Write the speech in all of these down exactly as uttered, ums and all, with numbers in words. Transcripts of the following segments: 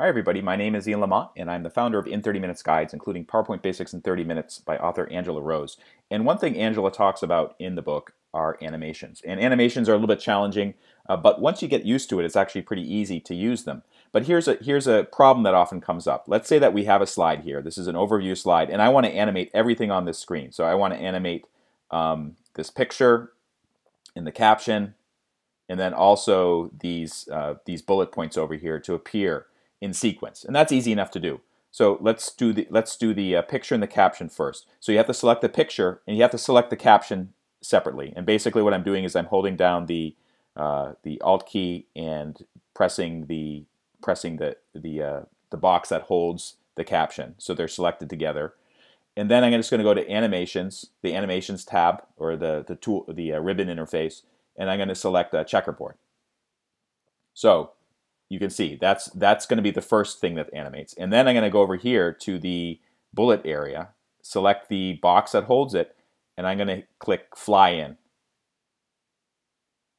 Hi everybody, my name is Ian Lamont and I'm the founder of In thirty Minutes Guides, including PowerPoint Basics in thirty Minutes by author Angela Rose. And one thing Angela talks about in the book are animations. And animations are a little bit challenging, uh, but once you get used to it, it's actually pretty easy to use them. But here's a, here's a problem that often comes up. Let's say that we have a slide here. This is an overview slide and I want to animate everything on this screen. So I want to animate um, this picture in the caption and then also these, uh, these bullet points over here to appear in sequence, and that's easy enough to do. So let's do the let's do the uh, picture and the caption first. So you have to select the picture and you have to select the caption separately. And basically, what I'm doing is I'm holding down the uh, the Alt key and pressing the pressing the the uh, the box that holds the caption. So they're selected together. And then I'm just going to go to Animations, the Animations tab, or the the tool the uh, ribbon interface, and I'm going to select a checkerboard. So you can see that's that's going to be the first thing that animates. And then I'm going to go over here to the bullet area, select the box that holds it, and I'm going to click fly in.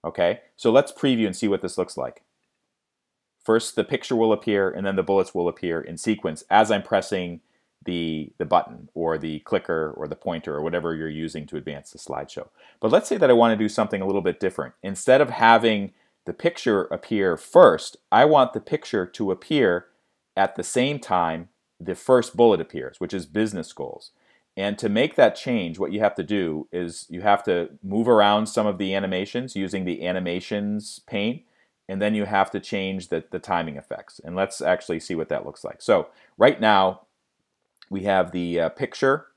Okay, so let's preview and see what this looks like. First the picture will appear and then the bullets will appear in sequence as I'm pressing the the button or the clicker or the pointer or whatever you're using to advance the slideshow. But let's say that I want to do something a little bit different. Instead of having the picture appear first, I want the picture to appear at the same time the first bullet appears, which is business goals. And to make that change, what you have to do is you have to move around some of the animations using the animations pane, and then you have to change the, the timing effects. And let's actually see what that looks like. So right now we have the uh, picture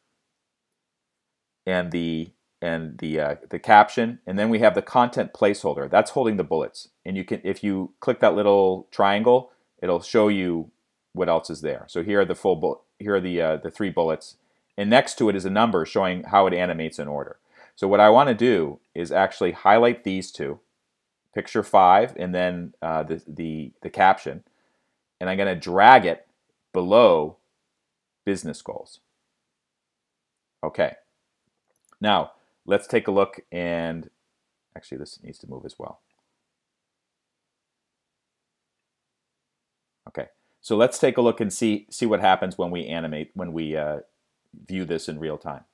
and the and the uh, the caption, and then we have the content placeholder that's holding the bullets. And you can, if you click that little triangle, it'll show you what else is there. So here are the full bullet, here are the uh, the three bullets, and next to it is a number showing how it animates in order. So what I want to do is actually highlight these two, picture five and then uh, the the the caption, and I'm going to drag it below business goals. Okay, now let's take a look, and actually this needs to move as well. Okay, so let's take a look and see see what happens when we animate, when we uh, view this in real time.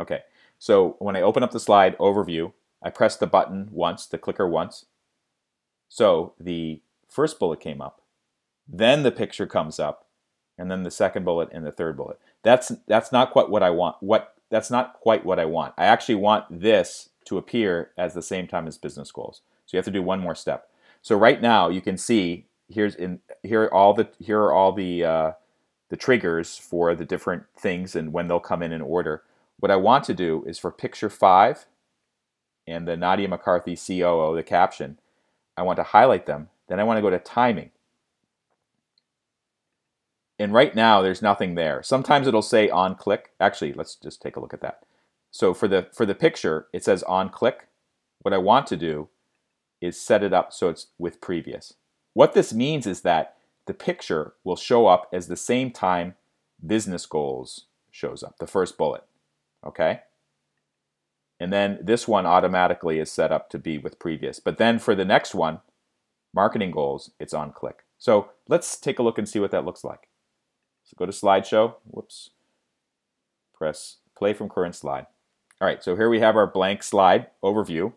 Okay, so when I open up the slide overview, I press the button once, the clicker once. So the first bullet came up, then the picture comes up, and then the second bullet and the third bullet. That's that's not quite what I want. What That's not quite what I want. I actually want this to appear at the same time as business goals. So you have to do one more step. So right now you can see here's in here are all the here are all the uh, the triggers for the different things and when they'll come in in order. What I want to do is for picture five and the Nadia McCarthy C O O, the caption, I want to highlight them. Then I want to go to timing. And right now there's nothing there. Sometimes it'll say on click. Actually, let's just take a look at that. So for the for the picture, it says on click. What I want to do is set it up so it's with previous. What this means is that the picture will show up as the same time business goals shows up, the first bullet. Okay? And then this one automatically is set up to be with previous. But then for the next one, marketing goals, it's on click. So let's take a look and see what that looks like. So go to slideshow, whoops, press play from current slide. All right, so here we have our blank slide overview.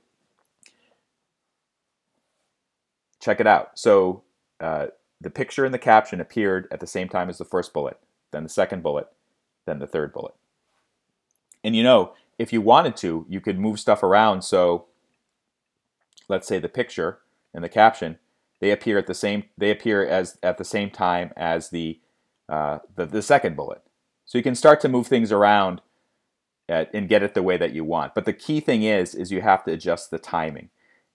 Check it out. So uh, the picture and the caption appeared at the same time as the first bullet, then the second bullet, then the third bullet. And you know, if you wanted to, you could move stuff around. So let's say the picture and the caption, they appear at the same they appear as at the same time as the Uh, the, the second bullet. So you can start to move things around at, and get it the way that you want. But the key thing is, is you have to adjust the timing.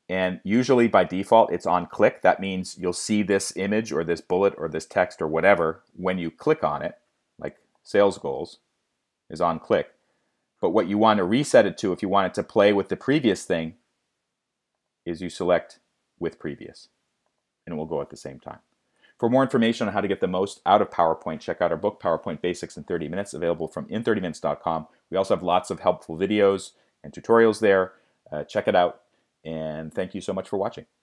And usually by default, it's on click. That means you'll see this image or this bullet or this text or whatever when you click on it, like sales goals is on click. But what you want to reset it to, if you want it to play with the previous thing, is you select with previous. And it will go at the same time. For more information on how to get the most out of PowerPoint, check out our book, PowerPoint Basics in thirty Minutes, available from in thirty minutes dot com. We also have lots of helpful videos and tutorials there. Uh, check it out, and thank you so much for watching.